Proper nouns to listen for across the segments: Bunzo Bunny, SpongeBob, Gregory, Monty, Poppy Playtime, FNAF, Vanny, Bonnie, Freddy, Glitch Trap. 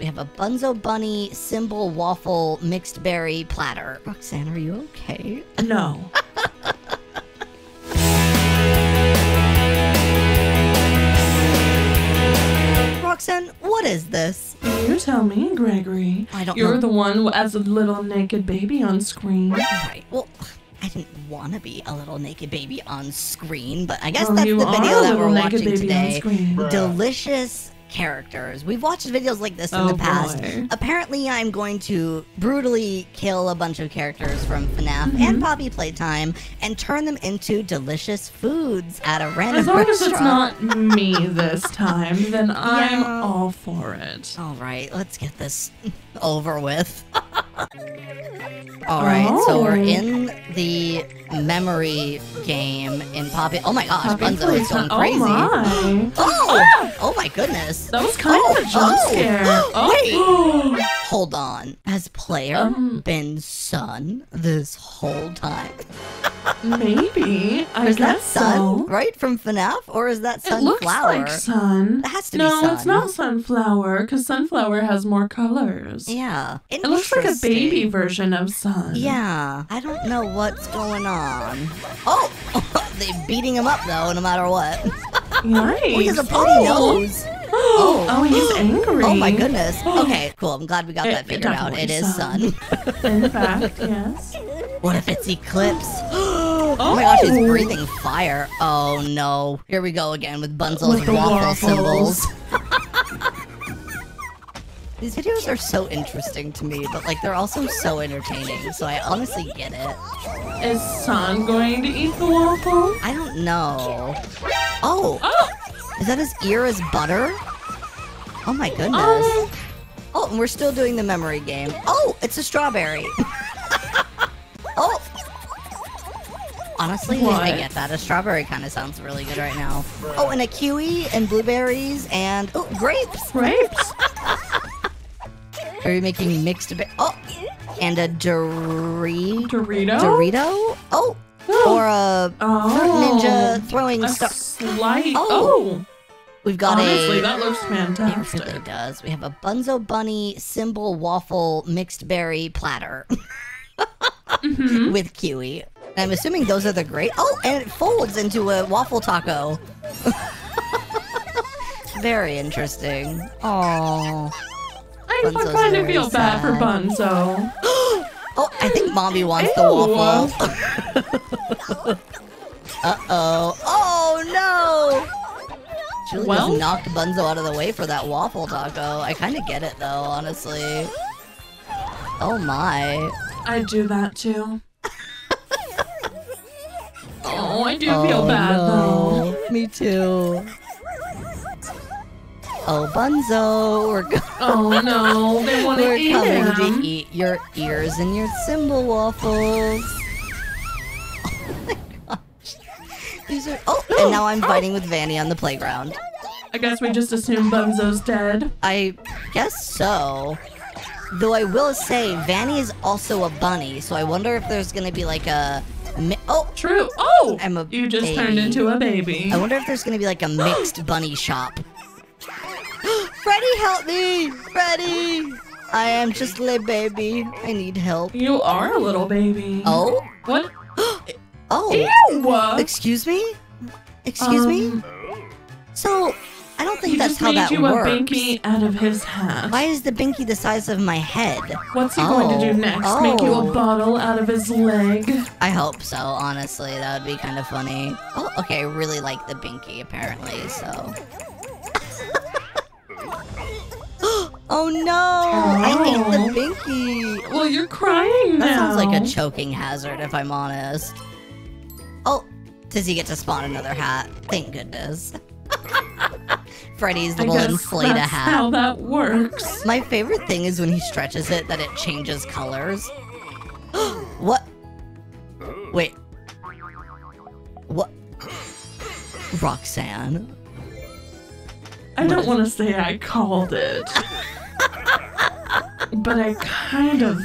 We have a Bunzo Bunny cymbal waffle mixed berry platter. Roxanne, are you okay? No. Roxanne, what is this? You tell me, Gregory. I don't know. You're the one who has a little naked baby on screen. Right. Well, I didn't want to be a little naked baby on screen, but I guess that's the video that we're watching today. Delicious characters. We've watched videos like this in the past. Boy. Apparently, I'm going to brutally kill a bunch of characters from FNAF and Poppy Playtime and turn them into delicious foods at a random restaurant. As long as it's not me this time, then I'm all for it. All right, let's get this over with. All right, so we're in the memory game in Poppy. Oh my gosh, Bunzo is going crazy. Oh, oh my goodness. That was kind of a jump scare. Wait, hold on. Has player been Sun this whole time? Maybe. Is that Sun right from FNAF, or is that Sunflower? It looks like Sun. It has to be Sun. No, it's not Sunflower, because Sunflower has more colors. Yeah. It looks like a baby version of Sun. Yeah. I don't know what's going on. Oh! They're beating him up, though, no matter what. Nice. He has a pony nose. Oh, he's angry. Oh, my goodness. Okay, cool. I'm glad we got that figured out. It is Sun. In fact, yes. What if it's Eclipse? Oh my gosh, he's breathing fire. Oh no. Here we go again with Bunzo's waffle symbols. These videos are so interesting to me, but like they're also so entertaining, so I honestly get it. Is Sun going to eat the waffle? I don't know. Oh! Is that his ear as butter? Oh my goodness. Oh, and we're still doing the memory game. Oh, it's a strawberry. Honestly, I get that. A strawberry kind of sounds really good right now. Oh, and a kiwi and blueberries and... Oh, grapes! Grapes! Are you making mixed... Oh! And a Dorito? Dorito? Oh! Or a Fruit Ninja throwing stuff. Slight... Oh! We've got Honestly, that looks fantastic. It really does. We have a Bunzo Bunny cymbal waffle mixed berry platter. With kiwi. I'm assuming those are the great. Oh, and it folds into a waffle taco. Very interesting. Oh, I kind of feel bad for Bunzo. Oh, I think Mommy wants the waffle. Uh-oh. Oh, no. Julie just knocked Bunzo out of the way for that waffle taco. I kind of get it, though, honestly. Oh, my. I'd do that, too. Oh, I do feel bad, though. Me too. Oh, Bunzo, we're going to eat your ears and your cymbal waffles. Oh my gosh. These are... Oh, and now I'm fighting with Vanny on the playground. I guess we just assume Bunzo's dead. I guess so. Though I will say, Vanny is also a bunny, so I wonder if there's going to be like a... True. Oh! You just turned into a baby. I wonder if there's gonna be like a mixed bunny shop. Freddy, help me! Freddy! I am just a little baby. I need help. You are a little baby. Oh? What? Oh. Ew! Excuse me? Excuse me? So, I don't think that's how that works. He just made you a binky out of his hat. Why is the binky the size of my head? What's he going to do next? Make you a bottle out of his leg? I hope so, honestly. That would be kind of funny. Oh, okay. I really like the binky, apparently, so... Oh, no! I hate the binky! Well, you're crying now. That sounds like a choking hazard, if I'm honest. Oh, does he get to spawn another hat? Thank goodness. Freddy's little inflata hat. That's how that works. My favorite thing is when he stretches it, that it changes colors. What? Wait. What? Roxanne? I don't want to say I called it. But I kind of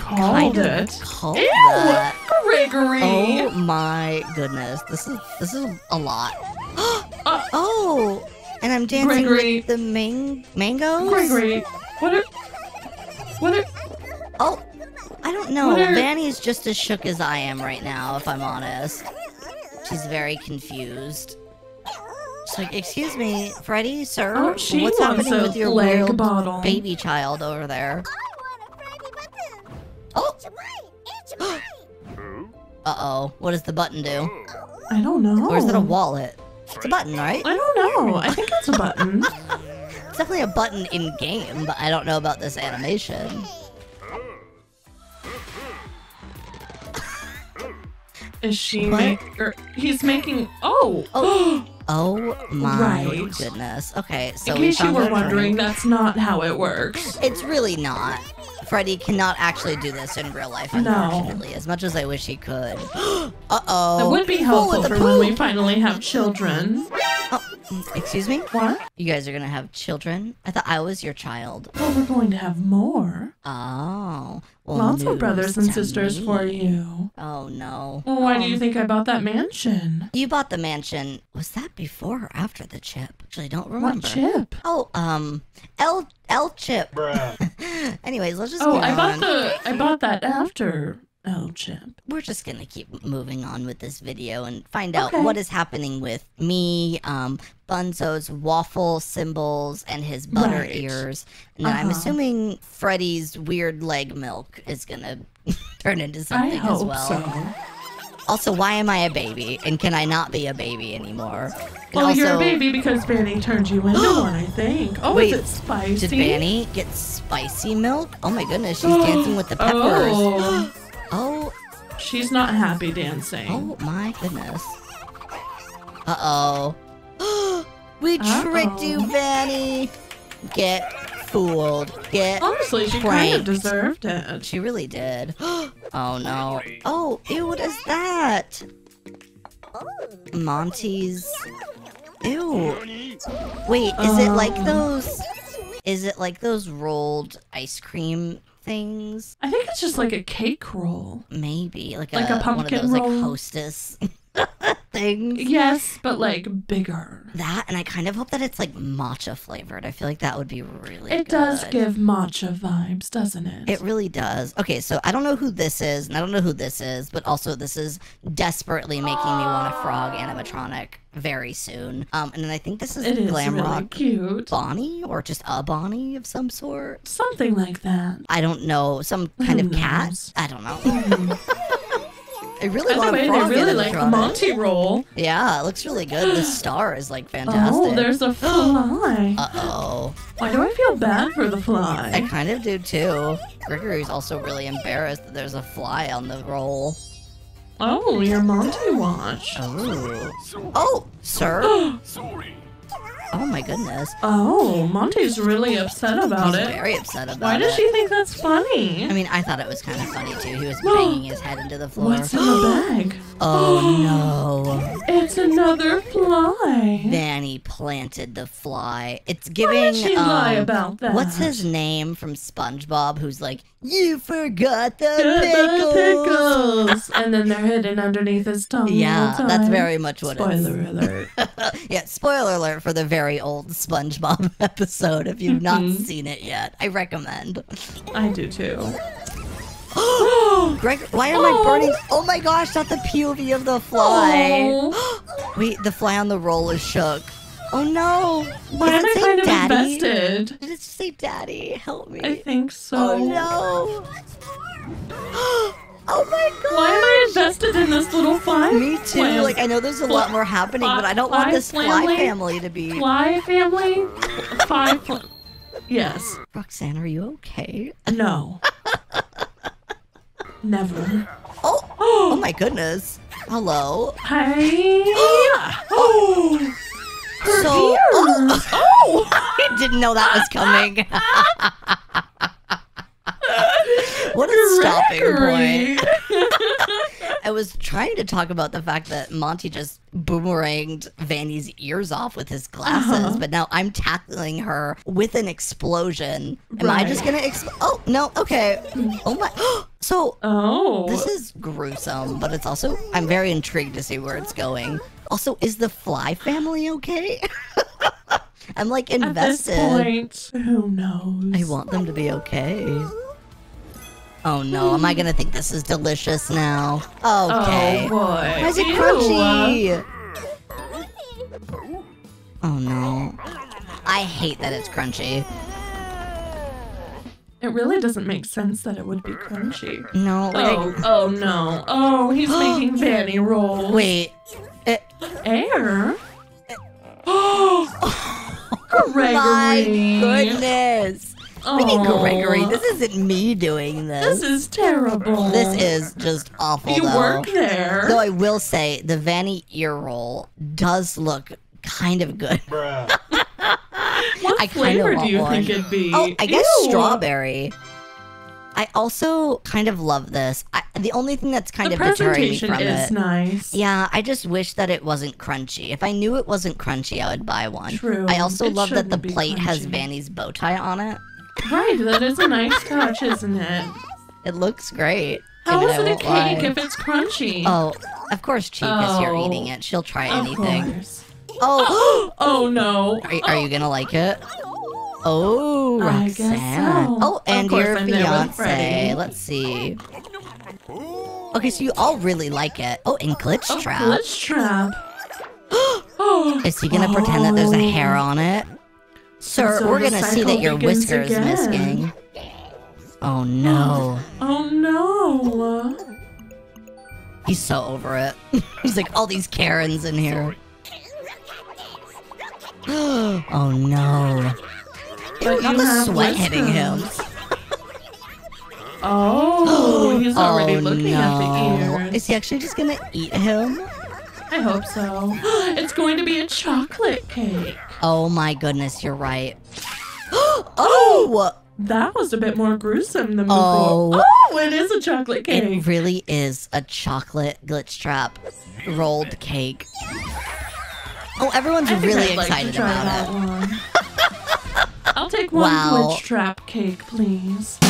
called it. Ew! That. Gregory! Oh my goodness. This is a lot. And I'm dancing with the mangoes? Gregory, What? Oh, I don't know. Vanny's just as shook as I am right now, if I'm honest. She's very confused. She's like, excuse me, Freddy, sir? Oh, what's happening with your weird baby child over there? Oh! Uh-oh, what does the button do? I don't know. Or is it a wallet? It's a button, right? I don't know. I think it's a button. It's definitely a button in-game, but I don't know about this animation. Is she he's making... Oh! Oh my goodness. Okay, so in case you were wondering, that's not how it works. It's really not. Freddy cannot actually do this in real life, unfortunately, as much as I wish he could. Uh-oh. That would be helpful for when we finally have children. Oh, excuse me? What? You guys are going to have children? I thought I was your child. Well, we're going to have more. Oh. Well, lots of brothers and sisters for you. Oh, no. Well, why do you think I bought that mansion? You bought the mansion. Was that before or after the chip? Actually, I don't remember. What chip? Oh, L chip. Bruh. Anyways, let's just move on. I bought that after... Oh, Jim. We're just going to keep moving on with this video and find out what is happening with me, Bunzo's waffle symbols and his butter ears. And I'm assuming Freddy's weird leg milk is going to turn into something as well. Also, why am I a baby? And can I not be a baby anymore? And well, also, you're a baby because Vanny turned you into one, I think. Oh, wait, is it spicy? Did Vanny get spicy milk? Oh, my goodness. She's dancing with the peppers. Oh, she's not happy dancing. Oh my goodness. Uh-oh. We tricked you, Vanny. Get fooled. Get honestly, she kind of deserved it. She really did. Oh no. Oh, ew, what is that? Monty's. Ew. Wait, is it like those? Is it like those rolled ice cream things? I think it's just like a cake roll. Maybe. Like a pumpkin one of those, roll. Like Hostess things. Yes, but like bigger. That, and I kind of hope that it's like matcha flavored. I feel like that would be really good. It does give matcha vibes, doesn't it? It really does. Okay, so I don't know who this is, and I don't know who this is, but also this is desperately making me want a frog animatronic very soon. And then I think this is glam rock cute Bonnie, or just a Bonnie of some sort, something like that. I don't know, some kind of cat. I don't know. I really want a frog. They really like Monty roll. Yeah, it looks really good. The star is like fantastic. Oh, there's a fly. Uh-oh. Why do I feel bad for the fly? I kind of do too. Gregory's also really embarrassed that there's a fly on the roll. Oh, your Monty watch. Oh. Oh, sir. Oh my goodness. Oh, Monty's really upset about it. He's very upset about it. Why does she think that's funny? I mean, I thought it was kind of funny too. He was banging his head into the floor. What's in the bag? Oh no. It's another fly. Vanny planted the fly. It's giving... Why did she lie about that? What's his name from SpongeBob who's like, you forgot the pickles. And then they're hidden underneath his tongue. Yeah, that's very much what it is. Spoiler alert. Yeah, spoiler alert for the very old SpongeBob episode. If you've not seen it yet, I recommend. I do too. Greg, why am I burning? Oh my gosh, not the POV of the fly. Wait, the fly on the roll is shook. Oh no! Why am I kind of invested? Did it say daddy? Help me. I think so. Oh no! Oh my god! Why am I invested in this little fly? Me too. Like, I know there's a lot more happening, but I don't want this fly family to be... Fly family? Yes. Roxanne, are you okay? No. Never. Oh! Oh my goodness. Hello. Hi. Oh! Her ears! Oh! I didn't know that was coming. What a stopping point. I was trying to talk about the fact that Monty just boomeranged Vanny's ears off with his glasses, but now I'm tackling her with an explosion. Am I just going to Oh, no. Okay. Oh, my. So this is gruesome, but it's also, I'm very intrigued to see where it's going. Also, is the fly family okay? I'm like invested. At this point, who knows? I want them to be okay. Oh no, am I gonna think this is delicious now? Okay. Oh boy. Why is it crunchy? Oh no. I hate that it's crunchy. It really doesn't make sense that it would be crunchy. No. Oh, oh no. Oh, he's making Vanny rolls. Wait. Air? Oh, Gregory. My goodness. Oh. We need Gregory. This isn't me doing this. This is terrible. This is just awful, though. You work there. Though I will say, the Vanny ear roll does look kind of good. Bruh. What flavor do you think it'd be? Oh, I guess strawberry. I also kind of love this. The only thing that's kind of deterring me from it. The presentation is nice. Yeah, I just wish that it wasn't crunchy. If I knew it wasn't crunchy, I would buy one. True. I also love that the plate has Vanny's bow tie on it. Right, that is a nice touch, isn't it? It looks great. How is it a cake if it's crunchy? Oh, of course Chica's here eating it. She'll try anything. Of course. Oh. Oh no. Are you gonna like it? Oh, Roxanne. I guess so. Oh, and your fiance. Let's see. Okay, so you all really like it. Oh, and Glitch Trap. Glitch Trap. Is he gonna pretend that there's a hair on it? Sir, so we're gonna see that your whisker is missing. Oh no. Oh no. He's so over it. He's like, all these Karens in here. Oh no. Look at the sweat hitting him. Oh, he's already looking at the ear. Is he actually just gonna eat him? I hope so. It's going to be a chocolate cake. Oh my goodness, you're right. Oh! That was a bit more gruesome than before. Oh, it is a chocolate cake. It really is a chocolate Glitch Trap rolled cake. Oh, everyone's really excited about it. I'll take one Glitch Trap cake, please.